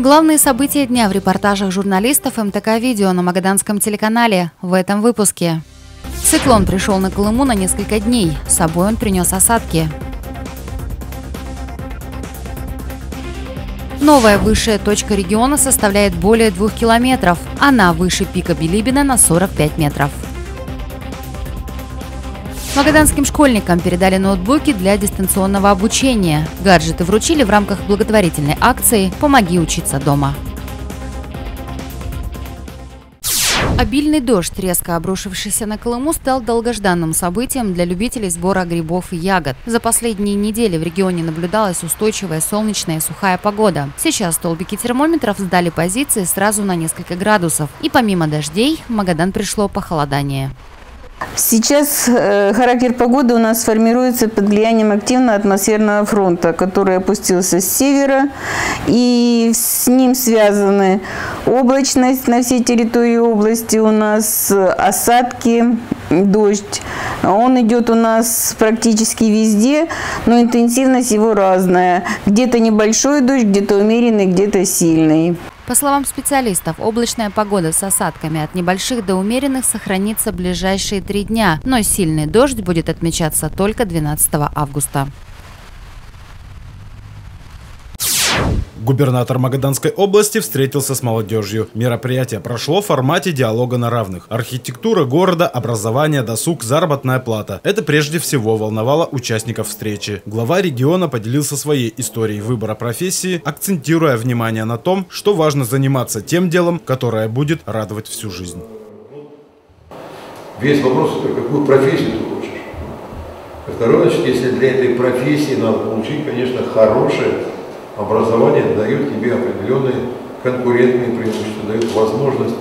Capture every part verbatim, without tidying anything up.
Главные события дня в репортажах журналистов МТК «Видео» на магаданском телеканале в этом выпуске. Циклон пришел на Колыму на несколько дней. С собой он принес осадки. Новая высшая точка региона составляет более двух километров. Она выше пика Билибина на сорок пять метров. Магаданским школьникам передали ноутбуки для дистанционного обучения. Гаджеты вручили в рамках благотворительной акции «Помоги учиться дома». Обильный дождь, резко обрушившийся на Колыму, стал долгожданным событием для любителей сбора грибов и ягод. За последние недели в регионе наблюдалась устойчивая солнечная и сухая погода. Сейчас столбики термометров сдали позиции сразу на несколько градусов. И помимо дождей в Магадан пришло похолодание. Сейчас характер погоды у нас формируется под влиянием активного атмосферного фронта, который опустился с севера, и с ним связаны облачность на всей территории области у нас, осадки, дождь. Он идет у нас практически везде, но интенсивность его разная. Где-то небольшой дождь, где-то умеренный, где-то сильный. По словам специалистов, облачная погода с осадками от небольших до умеренных сохранится ближайшие три дня, но сильный дождь будет отмечаться только двенадцатого августа. Губернатор Магаданской области встретился с молодежью. Мероприятие прошло в формате диалога на равных. Архитектура города, образование, досуг, заработная плата – это прежде всего волновало участников встречи. Глава региона поделился своей историей выбора профессии, акцентируя внимание на том, что важно заниматься тем делом, которое будет радовать всю жизнь. Весь вопрос – какую профессию ты хочешь? Второе, значит, если для этой профессии надо получить, конечно, хорошее образование, дает тебе определенные конкурентные преимущества, дает возможность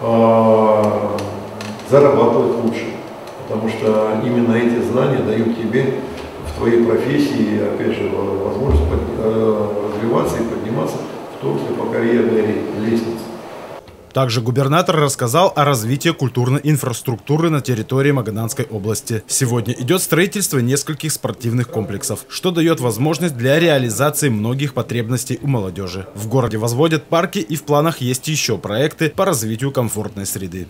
э, зарабатывать лучше. Потому что именно эти знания дают тебе в твоей профессии, опять же, возможность под, э, развиваться и подниматься, в том числе по карьерной лестнице. Также губернатор рассказал о развитии культурной инфраструктуры на территории Магаданской области. Сегодня идет строительство нескольких спортивных комплексов, что дает возможность для реализации многих потребностей у молодежи. В городе возводят парки, и в планах есть еще проекты по развитию комфортной среды.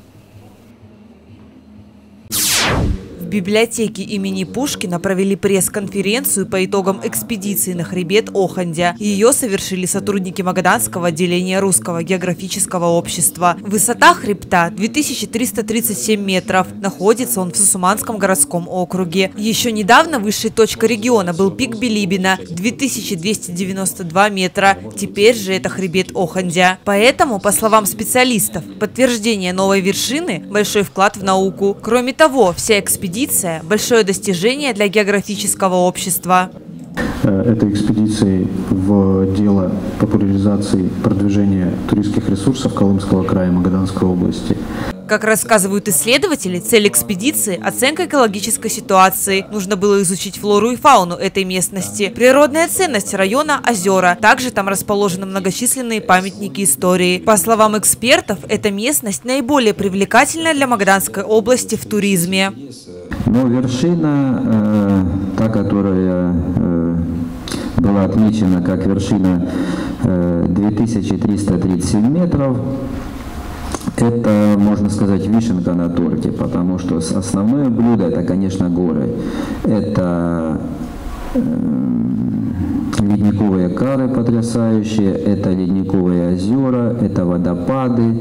В библиотеке имени Пушкина провели пресс-конференцию по итогам экспедиции на хребет Охандя. Ее совершили сотрудники Магаданского отделения Русского географического общества. Высота хребта – две тысячи триста тридцать семь метров. Находится он в Сусуманском городском округе. Еще недавно высшей точкой региона был пик Билибина – две тысячи двести девяносто два метра. Теперь же это хребет Охандя. Поэтому, по словам специалистов, подтверждение новой вершины – большой вклад в науку. Кроме того, вся экспедиция – большое достижение для географического общества. Этой экспедицией в дело популяризации продвижения туристских ресурсов Колымского края и Магаданской области. Как рассказывают исследователи, цель экспедиции – оценка экологической ситуации. Нужно было изучить флору и фауну этой местности, природная ценность района, озера. Также там расположены многочисленные памятники истории. По словам экспертов, эта местность наиболее привлекательна для Магаданской области в туризме. Но вершина, э, та, которая э, была отмечена как вершина э, две тысячи триста тридцать семь метров, это, можно сказать, вишенка на торте, потому что основное блюдо – это, конечно, горы. Это э, ледниковые кары потрясающие, это ледниковые озера, это водопады,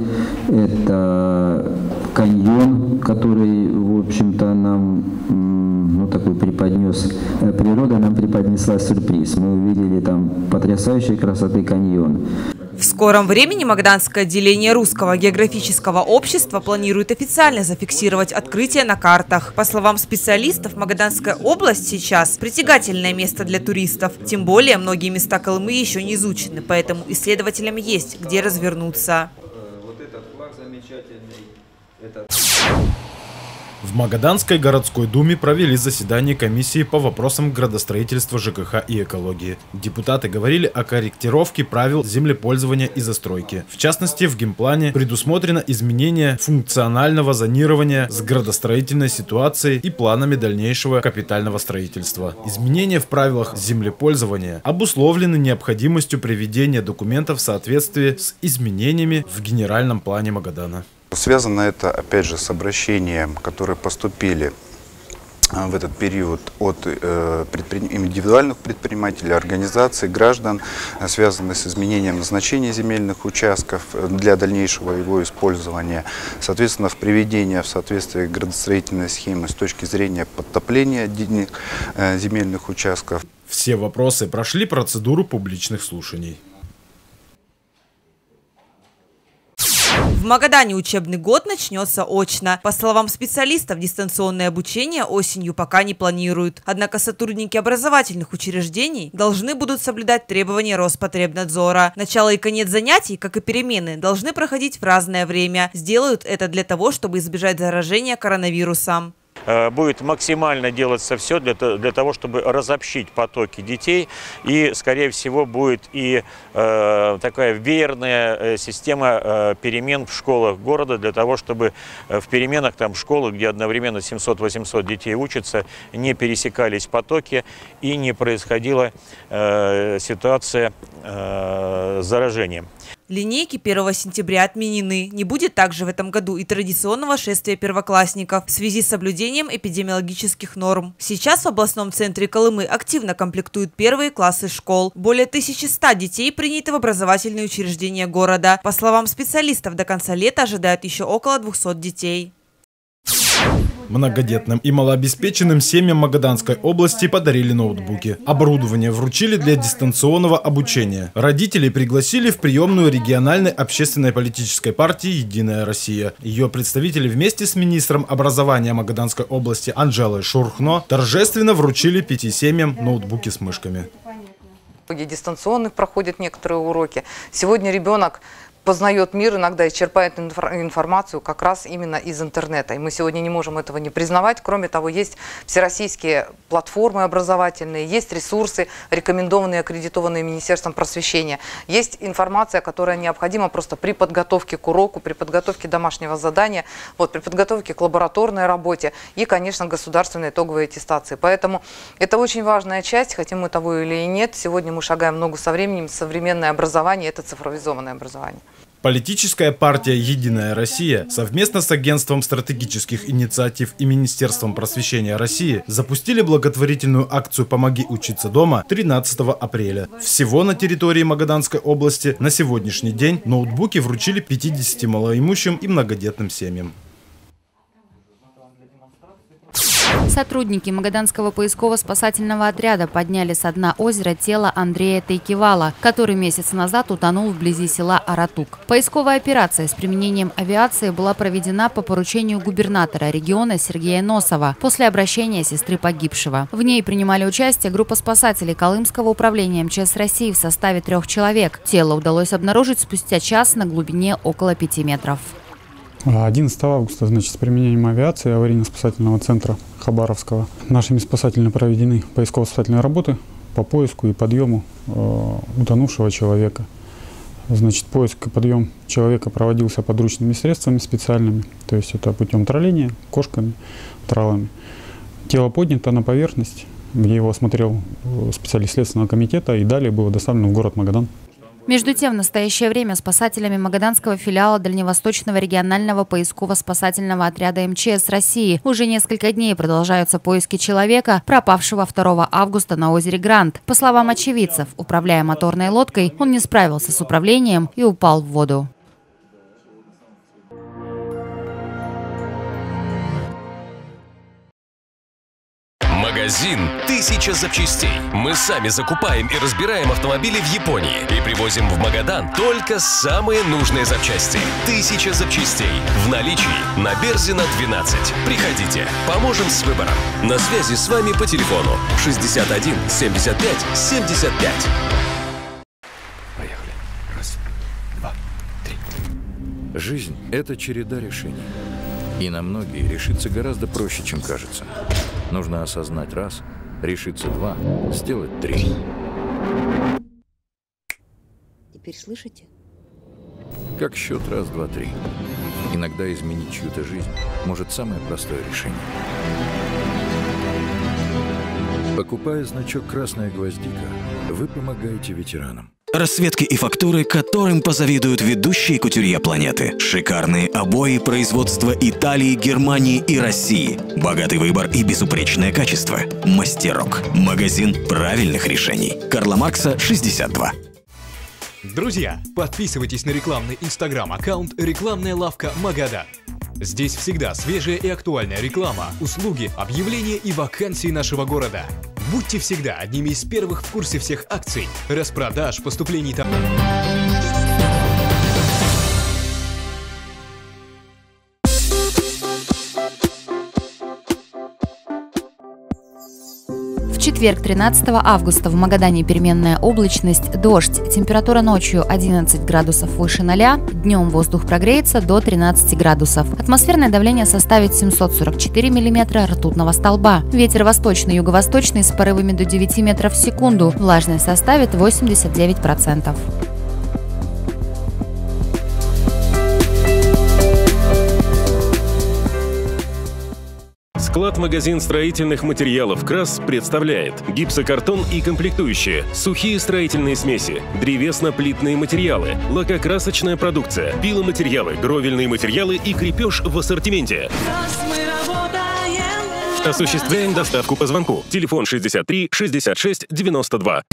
это каньон, который, в общем-то, нам ну, такой преподнес, природа нам преподнесла сюрприз. Мы увидели там потрясающей красоты каньон. В скором времени Магаданское отделение Русского географического общества планирует официально зафиксировать открытие на картах. По словам специалистов, Магаданская область сейчас притягательное место для туристов. Тем более, многие места Колымы еще не изучены, поэтому исследователям есть где развернуться. В Магаданской городской думе провели заседание комиссии по вопросам градостроительства, ЖКХ и экологии. Депутаты говорили о корректировке правил землепользования и застройки. В частности, в генплане предусмотрено изменение функционального зонирования с градостроительной ситуацией и планами дальнейшего капитального строительства. Изменения в правилах землепользования обусловлены необходимостью приведения документов в соответствии с изменениями в генеральном плане Магадана. Связано это, опять же, с обращением, которые поступили в этот период от предприним... индивидуальных предпринимателей, организаций, граждан, связанных с изменением назначения земельных участков для дальнейшего его использования, соответственно, в приведении в соответствие градостроительной схемы с точки зрения подтопления земельных участков. Все вопросы прошли процедуру публичных слушаний. В Магадане учебный год начнется очно. По словам специалистов, дистанционное обучение осенью пока не планируют. Однако сотрудники образовательных учреждений должны будут соблюдать требования Роспотребнадзора. Начало и конец занятий, как и перемены, должны проходить в разное время. Сделают это для того, чтобы избежать заражения коронавирусом. Будет максимально делаться все для, для того, чтобы разобщить потоки детей. И, скорее всего, будет и э, такая веерная система э, перемен в школах города, для того, чтобы в переменах там школы, где одновременно семьсот-восемьсот детей учатся, не пересекались потоки и не происходила э, ситуация э, с заражением. Линейки первого сентября отменены. Не будет также в этом году и традиционного шествия первоклассников в связи с соблюдением эпидемиологических норм. Сейчас в областном центре Колымы активно комплектуют первые классы школ. Более тысячи ста детей приняты в образовательные учреждения города. По словам специалистов, до конца лета ожидают еще около двухсот детей. Многодетным и малообеспеченным семьям Магаданской области подарили ноутбуки. Оборудование вручили для дистанционного обучения. Родителей пригласили в приемную региональной общественной политической партии «Единая Россия». Ее представители вместе с министром образования Магаданской области Анжелой Шурхно торжественно вручили пяти семьям ноутбуки с мышками. Дистанционных проходят некоторые уроки. Сегодня ребенок познает мир, иногда и черпает информацию как раз именно из интернета. И мы сегодня не можем этого не признавать. Кроме того, есть всероссийские платформы образовательные, есть ресурсы, рекомендованные, аккредитованные Министерством просвещения. Есть информация, которая необходима просто при подготовке к уроку, при подготовке домашнего задания, вот, при подготовке к лабораторной работе и, конечно, государственной итоговой аттестации. Поэтому это очень важная часть, хотим мы того или нет. Сегодня мы шагаем в ногу со временем. Современное образование – это цифровизованное образование. Политическая партия «Единая Россия» совместно с Агентством стратегических инициатив и Министерством просвещения России запустили благотворительную акцию «Помоги учиться дома» тринадцатого апреля. Всего на территории Магаданской области на сегодняшний день ноутбуки вручили пятидесяти малоимущим и многодетным семьям. Сотрудники Магаданского поисково-спасательного отряда подняли со дна озера тело Андрея Тейкевала, который месяц назад утонул вблизи села Аратук. Поисковая операция с применением авиации была проведена по поручению губернатора региона Сергея Носова после обращения сестры погибшего. В ней принимали участие группа спасателей Колымского управления МЧС России в составе трех человек. Тело удалось обнаружить спустя час на глубине около пяти метров. одиннадцатого августа, значит, с применением авиации аварийно-спасательного центра Хабаровского нашими спасателями проведены поисково-спасательные работы по поиску и подъему э, утонувшего человека. Значит, поиск и подъем человека проводился подручными средствами специальными, то есть это путем тролления, кошками, тралами. Тело поднято на поверхность, где его осмотрел специалист Следственного комитета и далее было доставлено в город Магадан. Между тем, в настоящее время спасателями Магаданского филиала Дальневосточного регионального поисково-спасательного отряда МЧС России уже несколько дней продолжаются поиски человека, пропавшего второго августа на озере Грант. По словам очевидцев, управляя моторной лодкой, он не справился с управлением и упал в воду. Магазин «Тысяча запчастей». Мы сами закупаем и разбираем автомобили в Японии и привозим в Магадан только самые нужные запчасти. «Тысяча запчастей» в наличии на Берзина двенадцать. Приходите, поможем с выбором. На связи с вами по телефону шестьдесят один семьдесят пять семьдесят пять. Поехали. Раз, два, три. Жизнь – это череда решений. И на многие решиться гораздо проще, чем кажется. Нужно осознать раз, решиться два, сделать три. Теперь слышите? Как счет раз, два, три. Иногда изменить чью-то жизнь может самое простое решение. Покупая значок «Красная гвоздика», вы помогаете ветеранам. Расцветки и фактуры, которым позавидуют ведущие кутюрье планеты. Шикарные обои производства Италии, Германии и России. Богатый выбор и безупречное качество. Мастерок. Магазин правильных решений. Карла Маркса, шестьдесят два. Друзья, подписывайтесь на рекламный инстаграм-аккаунт «Рекламная лавка Магадан». Здесь всегда свежая и актуальная реклама, услуги, объявления и вакансии нашего города. Будьте всегда одними из первых в курсе всех акций, распродаж, поступлений товаров. В четверг, тринадцатого августа, в Магадане переменная облачность, дождь, температура ночью одиннадцать градусов выше ноля, днем воздух прогреется до тринадцати градусов. Атмосферное давление составит семьсот сорок четыре миллиметра ртутного столба. Ветер восточный-юго-восточный с порывами до девяти метров в секунду, влажность составит восемьдесят девять процентов. Склад-магазин строительных материалов «Крас» представляет гипсокартон и комплектующие, сухие строительные смеси, древесно-плитные материалы, лакокрасочная продукция, пиломатериалы, гровельные материалы и крепеж в ассортименте. Осуществляем доставку по звонку. Телефон шестьдесят три шестьдесят шесть девяносто два.